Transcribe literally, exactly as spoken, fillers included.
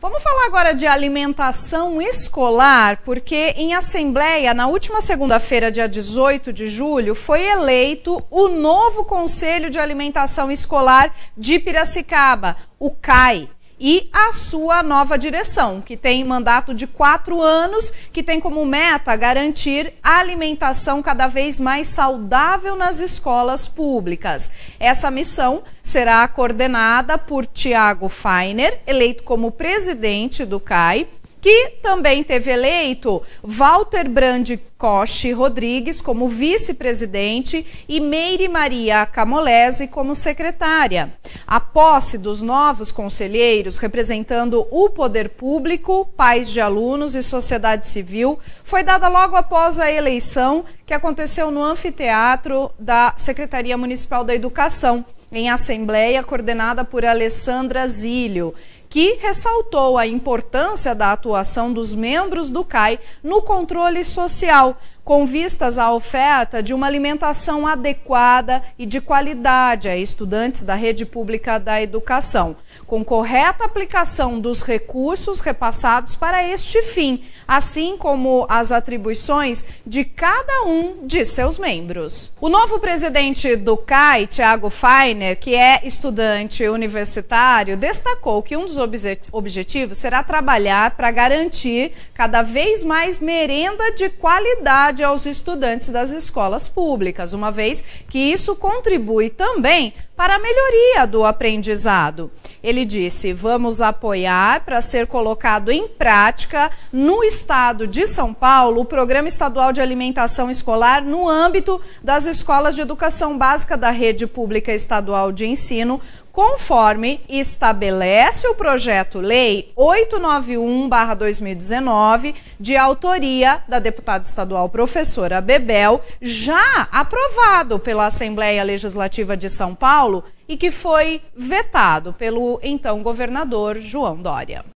Vamos falar agora de alimentação escolar, porque em assembleia, na última segunda-feira, dia dezoito de julho, foi eleito o novo Conselho de Alimentação Escolar de Piracicaba, o C A I. E a sua nova direção, que tem mandato de quatro anos, que tem como meta garantir a alimentação cada vez mais saudável nas escolas públicas. Essa missão será coordenada por Thiago Feiner, eleito como presidente do C A I, que também teve eleito Walter Brandi Cosche Rodrigues como vice-presidente e Meire Maria Camolese como secretária. A posse dos novos conselheiros representando o poder público, pais de alunos e sociedade civil foi dada logo após a eleição que aconteceu no anfiteatro da Secretaria Municipal da Educação, em assembleia coordenada por Alessandra Zílio, que ressaltou a importância da atuação dos membros do C A I no controle social, com vistas à oferta de uma alimentação adequada e de qualidade a estudantes da rede pública da educação, com correta aplicação dos recursos repassados para este fim, assim como as atribuições de cada um de seus membros. O novo presidente do C A I, Thiago Feiner, que é estudante universitário, destacou que um dos objetivos será trabalhar para garantir cada vez mais merenda de qualidade aos estudantes das escolas públicas, uma vez que isso contribui também para a melhoria do aprendizado. Ele disse: vamos apoiar para ser colocado em prática no estado de São Paulo o Programa Estadual de Alimentação Escolar no âmbito das escolas de educação básica da rede pública estadual de ensino, conforme estabelece o projeto-lei oitocentos e noventa e um barra dois mil e dezenove, de autoria da deputada estadual professora Bebel, já aprovado pela Assembleia Legislativa de São Paulo e que foi vetado pelo então governador João Dória.